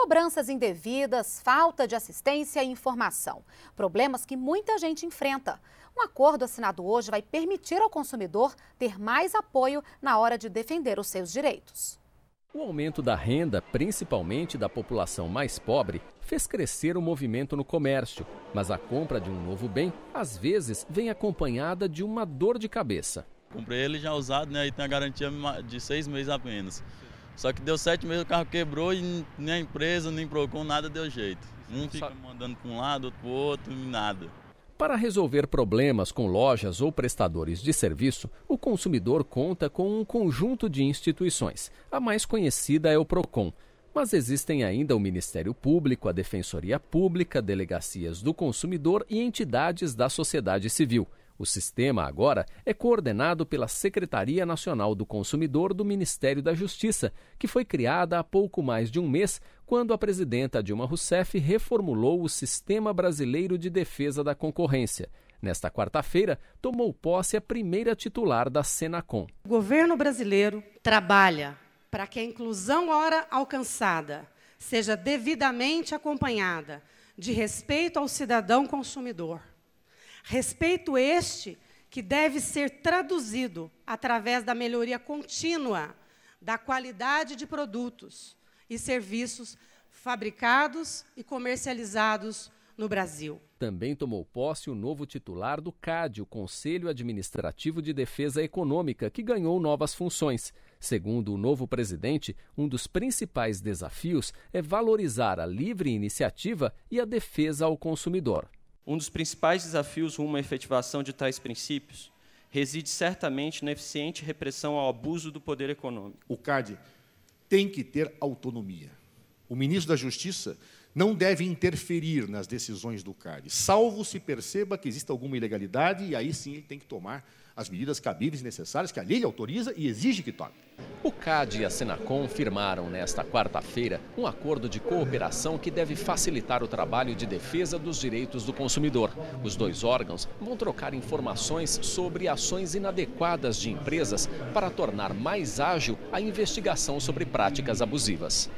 Cobranças indevidas, falta de assistência e informação. Problemas que muita gente enfrenta. Um acordo assinado hoje vai permitir ao consumidor ter mais apoio na hora de defender os seus direitos. O aumento da renda, principalmente da população mais pobre, fez crescer o movimento no comércio. Mas a compra de um novo bem, às vezes, vem acompanhada de uma dor de cabeça. Comprei ele já usado, né, e tem a garantia de 6 meses apenas. Só que deu 7 meses, o carro quebrou e nem a empresa, nem PROCON, nada deu jeito. Um fica mandando para um lado, outro para o outro, nada. Para resolver problemas com lojas ou prestadores de serviço, o consumidor conta com um conjunto de instituições. A mais conhecida é o PROCON, mas existem ainda o Ministério Público, a Defensoria Pública, delegacias do consumidor e entidades da sociedade civil. O sistema agora é coordenado pela Secretaria Nacional do Consumidor do Ministério da Justiça, que foi criada há pouco mais de um mês, quando a presidenta Dilma Rousseff reformulou o Sistema Brasileiro de Defesa da Concorrência. Nesta quarta-feira, tomou posse a primeira titular da Senacom. O governo brasileiro trabalha para que a inclusão ora alcançada seja devidamente acompanhada de respeito ao cidadão consumidor. Respeito este que deve ser traduzido através da melhoria contínua da qualidade de produtos e serviços fabricados e comercializados no Brasil. Também tomou posse o novo titular do CAD, o Conselho Administrativo de Defesa Econômica, que ganhou novas funções. Segundo o novo presidente, um dos principais desafios é valorizar a livre iniciativa e a defesa ao consumidor. Um dos principais desafios rumo à efetivação de tais princípios reside certamente na eficiente repressão ao abuso do poder econômico. O CAD tem que ter autonomia. O ministro da Justiça não deve interferir nas decisões do CAD, salvo se perceba que existe alguma ilegalidade, e aí sim ele tem que tomar as medidas cabíveis e necessárias que a lei autoriza e exige que tome. O CAD e a Senacom firmaram nesta quarta-feira um acordo de cooperação que deve facilitar o trabalho de defesa dos direitos do consumidor. Os dois órgãos vão trocar informações sobre ações inadequadas de empresas para tornar mais ágil a investigação sobre práticas abusivas.